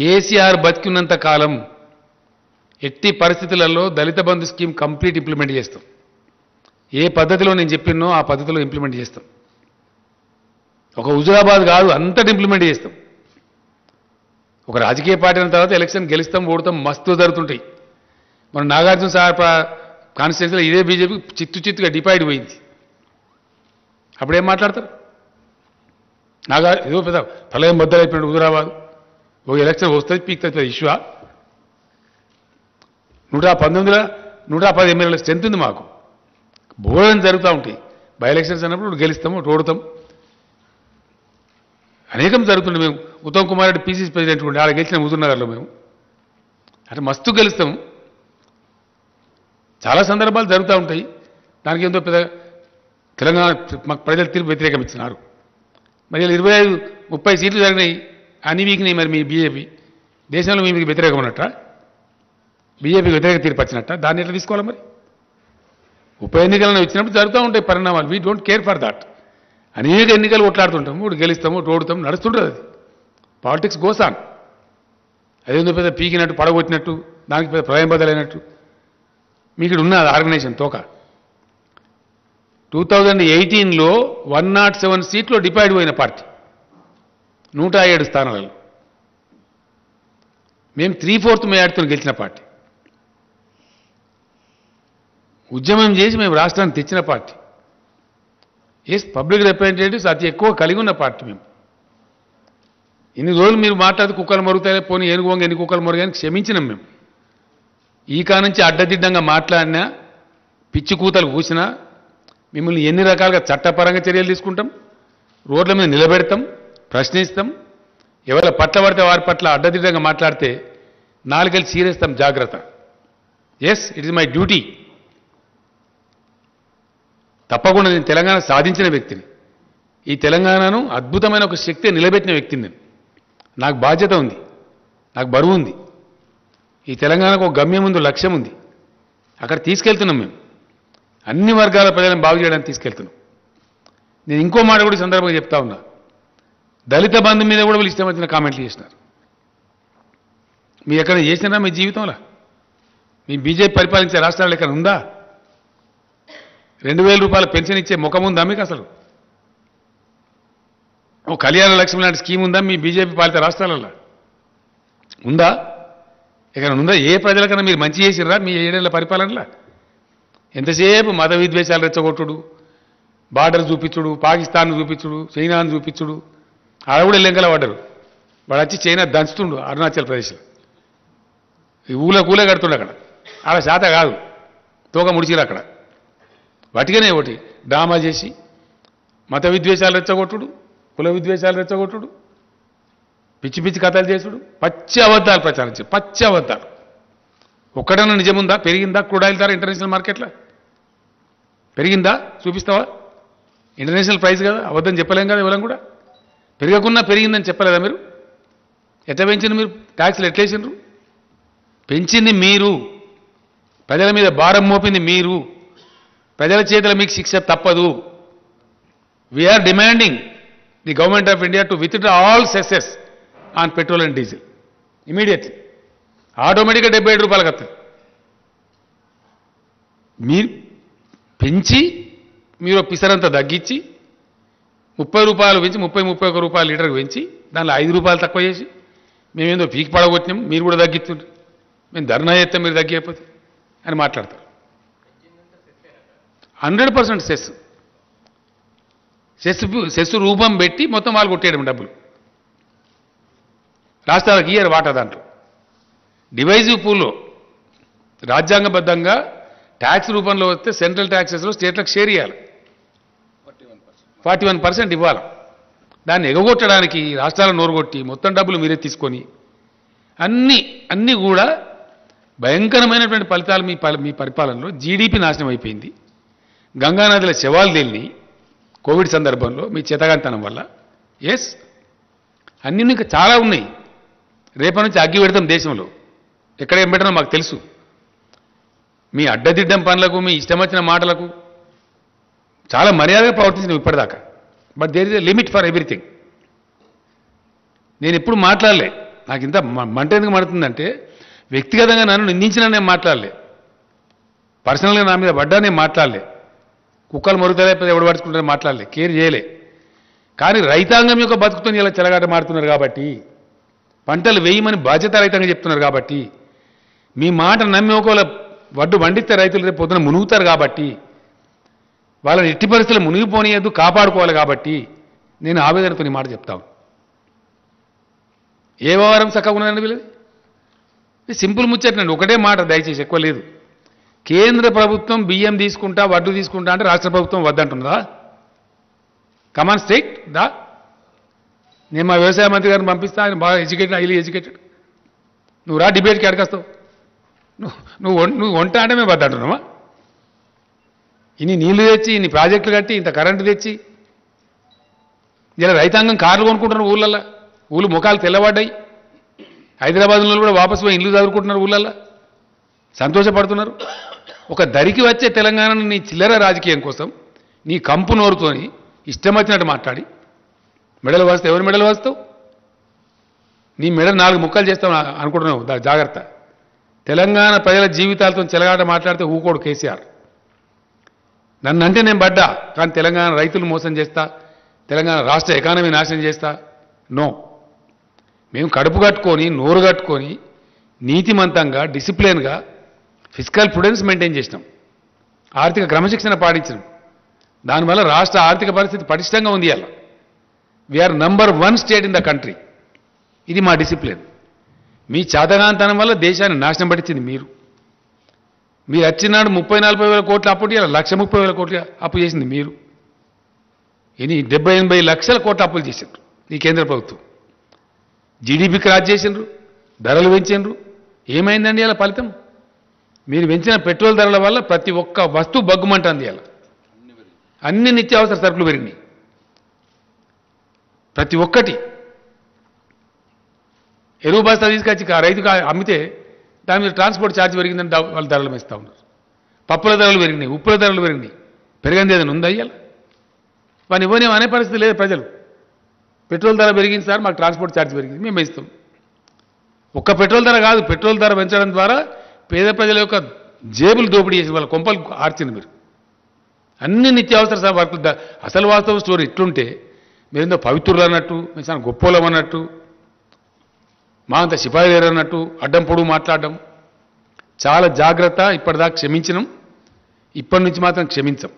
కేసీఆర్ బతికున్నంత కాలం ఎట్టి పరిస్థితులలో Dalit Bandhu scheme complete implement చేస్తాం. ఏ పద్ధతిలో నేను చెప్పినో ఆ పద్ధతిలో ఇంప్లిమెంట్ చేస్తాం. ఒక హుజూరాబాద్ కాదు, అంతటి ఇంప్లిమెంట్ చేస్తాం. ఒక రాజకీయ పార్టీ అయిన తర్వాత ఎలక్షన్ గెలుస్తాం, ఓడతాం, మస్తు జరుగుతుంటాయి. మన నాగార్జున సార్ కాన్స్టిట్యున్సీలో ఇదే బీజేపీ చిత్తుగా డివైడ్ పోయింది. అప్పుడేం మాట్లాడతారు? ఏదో పెద్ద ప్రళయం బద్దలైపోయినాడు హుజూరాబాద్. ఒక ఎలక్షన్ వస్తుంది, పీక్తుంది, ఇష్యూ. 119 110 ఎమ్మెల్యేల స్ట్రెంత్ ఉంది మాకు. బోధన జరుగుతూ ఉంటాయి. బై ఎలక్షన్స్ అన్నప్పుడు గెలుస్తాము, ఓడతాం, అనేకం జరుగుతుండే. మేము ఉత్తమ్ కుమార్ రెడ్డి పీసీసీ ప్రెసిడెంట్ ఉండే, ఆడ గెలిచిన హుజూర్నగర్లో మేము అంటే మస్తు గెలుస్తాము. చాలా సందర్భాలు జరుగుతూ ఉంటాయి. దానికి ఏందో పెద్ద తెలంగాణ మాకు ప్రజలు తీర్పు వ్యతిరేకం ఇచ్చినారు. మరి 25-30 సీట్లు జరిగినాయి, అన్ని వీక్ని. మరి మీ బీజేపీ దేశంలో మీకు వ్యతిరేకం ఉన్నట్ట, బీజేపీకి వ్యతిరేక తీర్పు వచ్చినట్ట, దాన్ని ఎట్లా తీసుకోవాలి? మరి ఉప ఎన్నికలను వచ్చినప్పుడు జరుగుతూ ఉంటాయి పరిణామాలు. We don't care for that. అనేక ఎన్నికలు కొట్లాడుతుంటాము, ఇప్పుడు గెలుస్తాము, ఓడుతాం, నడుస్తుంటుంది. అది పాలిటిక్స్ గోసాన్. అదేందో పెద్ద పీకినట్టు, పడగొట్టినట్టు, దానికి పెద్ద ప్రళయం బద్దలైనట్టు మీకు ఇక్కడ ఉన్నది ఆర్గనైజేషన్ తోక. 2018లో 107 సీట్లో డివైడ్ అయిన పార్టీ 107 స్థానాలలో. మేము 3/4 మేజార్టీతో గెలిచిన పార్టీ, ఉద్యమం చేసి మేము రాష్ట్రాన్ని తెచ్చిన పార్టీ, ఎస్ పబ్లిక్ రిప్రజెంటేటివ్స్ అతి ఎక్కువ కలిగి ఉన్న పార్టీ మేము. ఇన్ని రోజులు మీరు మాట్లాడితే కుక్కలు మరుగుతాయి, పోనీ ఏనుగువంగా ఎన్ని కుక్కలు మరుగాయని క్షమించినాం మేము. ఈ కానుంచి అడ్డదిడ్డంగా మాట్లాడినా, పిచ్చి కూతలు కూసినా మిమ్మల్ని ఎన్ని రకాలుగా చట్టపరంగా చర్యలు తీసుకుంటాం, రోడ్ల మీద నిలబెడతాం, ప్రశ్నిస్తాం. ఎవరి పట్ల పడితే వారి పట్ల అడ్డదిడ్డంగా మాట్లాడితే నాలుగేళ్ళు సీరేస్తాం, జాగ్రత్త. Yes, it is my duty. తప్పకుండా నేను తెలంగాణ సాధించిన వ్యక్తిని, ఈ తెలంగాణను అద్భుతమైన ఒక శక్తి నిలబెట్టిన వ్యక్తిని నేను. నాకు బాధ్యత ఉంది, నాకు బరువు ఉంది. ఈ తెలంగాణకు ఒక గమ్యం ఉంది, లక్ష్యం ఉంది. అక్కడ తీసుకెళ్తున్నాం మేము, అన్ని వర్గాల ప్రజలను బాగు చేయడానికి తీసుకెళ్తున్నాం. నేను ఇంకో మాట కూడా సందర్భంగా చెప్తా ఉన్నా. దళిత బంధు మీద కూడా వీళ్ళు ఇష్టం వచ్చిన కామెంట్లు చేసినారు. మీరు ఎక్కడ చేసినారా మీ జీవితంలో? మీ బీజేపీ పరిపాలించే రాష్ట్రాలు ఎక్కడ ఉందా? ₹2000 పెన్షన్ ఇచ్చే ముఖం ఉందా మీకు? అసలు ఓ కళ్యాణ లక్ష్మి లాంటి స్కీమ్ ఉందా మీ బీజేపీ పాలిత రాష్ట్రాలలో? ఉందా? ఇక్కడ ఉందా? ఏ ప్రజలకన్నా మీరు మంచి చేసిర్రా మీ 7 ఏళ్ల పరిపాలనలా? ఎంతసేపు మత విద్వేషాలు రెచ్చగొట్టుడు, బార్డర్ చూపించుడు, పాకిస్తాన్ చూపించుడు, చైనాను చూపించుడు. ఆడ కూడా లెంకల పడ్డారు, వాడు వచ్చి చైనా దంచుతుండు అరుణాచల్ ప్రదేశ్లో. ఈ ఊళ్ళకూలే కడుతుండు అక్కడ. ఆడ శాత కాదు, తోక ముడిచిరు అక్కడ. వాటిగానే ఒకటి డ్రామా చేసి మత విద్వేషాలు రెచ్చగొట్టుడు, కుల విద్వేషాలు రెచ్చగొట్టుడు, పిచ్చి పిచ్చి కథలు చేసుడు, పచ్చి అబద్ధాలు ప్రచారం చేసి పచ్చి అబద్ధాలు. ఒక్కడన్నా నిజముందా? పెరిగిందా? క్రూడ్ ఆయిల్ ధర ఇంటర్నేషనల్ మార్కెట్లో పెరిగిందా? చూపిస్తావా? ఇంటర్నేషనల్ ప్రైస్ కదా, అబద్ధం చెప్పలేం కదా ఇవ్వలేం కూడా. పెరగకున్నా పెరిగిందని చెప్పలేదా మీరు? ఎట్లా పెంచింది మీరు? ట్యాక్స్లు ఎట్లా వేసినారు? పెంచింది మీరు, ప్రజల మీద భారం మోపింది మీరు, ప్రజల చేతిలో మీకు శిక్ష తప్పదు. We are demanding the government of India to withdraw all cesses on petrol and diesel immediately. ఆటోమేటిక్గా ₹75 వస్తుంది. మీరు పెంచి మీరు పిసరంతా తగ్గించి ₹30 పెంచి ₹30-31 లీటర్కి పెంచి దానిలో ₹5 తక్కువ చేసి మేమేందో పీకి పడగొట్టినాం, మీరు కూడా తగ్గిస్తుంటారు, మేము ధర్నా చేస్తాం మీరు తగ్గిపోతే అని మాట్లాడతారు. 100% సెస్ రూపం పెట్టి మొత్తం వాళ్ళు కొట్టేయడం, డబ్బులు రాష్ట్రాలకు ఇయ్యారు వాటా. దాంట్లో డివైజివ్ పూల్లో రాజ్యాంగబద్ధంగా ట్యాక్స్ రూపంలో వస్తే సెంట్రల్ ట్యాక్సెస్లో స్టేట్లకు షేర్ ఇవ్వాలి, 41% ఇవ్వాలి. దాన్ని ఎగగొట్టడానికి రాష్ట్రాలను నోరుగొట్టి మొత్తం డబ్బులు మీరే తీసుకొని అన్నీ కూడా భయంకరమైనటువంటి ఫలితాలు. మీ పరిపాలనలో జీడీపీ నాశనం అయిపోయింది, గంగానదిలో శవాలు తేలిని కోవిడ్ సందర్భంలో మీ చేతగాంతనం వల్ల. ఎస్, అన్నీ ఇంకా చాలా ఉన్నాయి. రేపటి నుంచి అగ్గి పెడతాం దేశంలో, ఎక్కడ ఏం పెట్టడం మాకు తెలుసు. మీ అడ్డదిడ్డం పనులకు, మీ ఇష్టం వచ్చిన మాటలకు చాలా మర్యాదగా ప్రవర్తించిన ఇప్పటిదాకా. But there is a limit for everything. నేను ఎప్పుడు మాట్లాడలే, నాకు ఇంత మంట ఎందుకు మండుతుందంటే వ్యక్తిగతంగా నన్ను నిందించినా నేను మాట్లాడలే, పర్సనల్గా నా మీద పడ్డా నేను మాట్లాడలే, కుక్కలు మొరుగుతాయిపోతే ఎవడు పడుచుకుంటారో మాట్లాడలే, కేర్ చేయలే. కానీ రైతాంగం యొక్క బతుకుతో ఇలా చెలగాట మారుతున్నారు కాబట్టి, పంటలు వేయమని బాధ్యత రైతంగా చెప్తున్నారు కాబట్టి, మీ మాట నమ్మి ఒకవేళ వడ్డు పండిస్తే రైతులు రేపు పొద్దున మునుగుతారు కాబట్టి, వాళ్ళని ఎట్టి పరిస్థితులు మునిగిపోనియద్దు, కాపాడుకోవాలి. కాబట్టి నేను ఆవేదనతో నీ మాట చెప్తాను. ఏ వ్యవహారం చక్కగా ఉన్నదండి వీళ్ళది? సింపుల్ ముచ్చట్నండి, ఒకటే మాట, దయచేసి ఎక్కువ లేదు. కేంద్ర ప్రభుత్వం బియ్యం తీసుకుంటా వడ్డు తీసుకుంటా అంటే రాష్ట్ర ప్రభుత్వం వద్దంటున్నదా? కమాన్ స్టేట్ దా. నేను మా వ్యవసాయ మంత్రి గారిని పంపిస్తా, ఆయన బాగా ఎడ్యుకేటెడ్, హైలీ ఎడ్యుకేటెడ్. నువ్వు రా డిబేట్కి అడగస్తావు, నువ్వు వంట అంటే మేము వద్దంటున్నామా? ఇన్ని నీళ్లు తెచ్చి, ఇన్ని ప్రాజెక్టులు కట్టి, ఇంత కరెంటు తెచ్చి, ఇలా రైతాంగం కార్లు కొనుక్కుంటున్నారు ఊళ్ళల్లో. ఊళ్ళు ముఖాలు తెల్లబడ్డాయి. హైదరాబాద్లో కూడా వాపసు పోయి ఇల్లు చదువుకుంటున్నారు, ఊళ్ళల్లో సంతోషపడుతున్నారు. ఒక దరికి వచ్చే తెలంగాణను నీ చిల్లర రాజకీయం కోసం, నీ కంపు నోరుతోని ఇష్టం వచ్చినట్టు మాట్లాడి మెడలు వాస్తావు. ఎవరు మెడలు వాస్తావు? నీ మెడలు నాలుగు ముక్కలు చేస్తావు అనుకుంటున్నావు. జాగ్రత్త. తెలంగాణ ప్రజల జీవితాలతో చెలగాట మాట్లాడితే ఊకోడు కేసీఆర్. నన్నంటే నేను పడ్డా, కానీ తెలంగాణ రైతులు మోసం చేస్తా, తెలంగాణ రాష్ట్ర ఎకానమీ నాశనం చేస్తా, నో. మేము కడుపు కట్టుకొని, నోరు కట్టుకొని, నీతిమంతంగా, డిసిప్లిన్గా ఫిజికల్ ప్రుడెన్స్ మెయింటైన్ చేసినాం, ఆర్థిక క్రమశిక్షణ పాటించినాం. దానివల్ల రాష్ట్ర ఆర్థిక పరిస్థితి పటిష్టంగా ఉంది. అలా we are number 1 state in the country. ఇది మా డిసిప్లిన్. మీ చేతగాంతనం వల్ల దేశాన్ని నాశనం పట్టించింది మీరు. మీరు వచ్చినాడు 30-40 వేల కోట్లు అప్పు, ఇలా 1,30,000 కోట్లు అప్పు చేసింది మీరు. ఇది 70-80 లక్షల కోట్లు అప్పులు చేసిండ్రు ఈ కేంద్ర ప్రభుత్వం. జీడీపీకి రాజు చేసిండ్రు, ధరలు పెంచిండ్రు. ఏమైందండి ఇలా ఫలితం? మీరు పెంచిన పెట్రోల్ ధరల వల్ల ప్రతి ఒక్క వస్తువు బగ్గుమంటుంది. ఇలా అన్ని నిత్యావసర సరుకులు పెరిగినాయి, ప్రతి ఒక్కటి. ఎరువు బస్తా తీసుకొచ్చి రైతుకు అమ్మితే దాని మీద ట్రాన్స్పోర్ట్ ఛార్జ్ పెరిగిందని వాళ్ళ ధరలు పెంచుతూ ఉన్నారు. పప్పుల ధరలు పెరిగినాయి, ఉప్పుల ధరలు పెరిగినాయి. పెరిగింది ఏదైనా ఉందా? ఇలా వాడిని ఇవ్వనేమో అనే పరిస్థితి లేదు. ప్రజలు పెట్రోల్ ధర పెరిగింది సార్, మాకు ట్రాన్స్పోర్ట్ ఛార్జ్ పెరిగింది, మేము పెంచుతాం. ఒక్క పెట్రోల్ ధర కాదు, పెట్రోల్ ధర పెంచడం ద్వారా పేద ప్రజల యొక్క జేబులు దోపిడీ చేసి వాళ్ళ కొంపలు ఆర్చింది మీరు. అన్ని నిత్యావసర వర్కులు. అసలు వాస్తవ స్టోరీ ఇట్లుంటే మీరేందో పవిత్రులు అన్నట్టు, మేము చాలా గొప్పోళం అన్నట్టు, మా అంత సిపాయి లేరు అన్నట్టు అడ్డం పొడుగు మాట్లాడడం. చాలా జాగ్రత్త. ఇప్పటిదాకా క్షమించినాం, ఇప్పటి నుంచి మాత్రం క్షమించాం.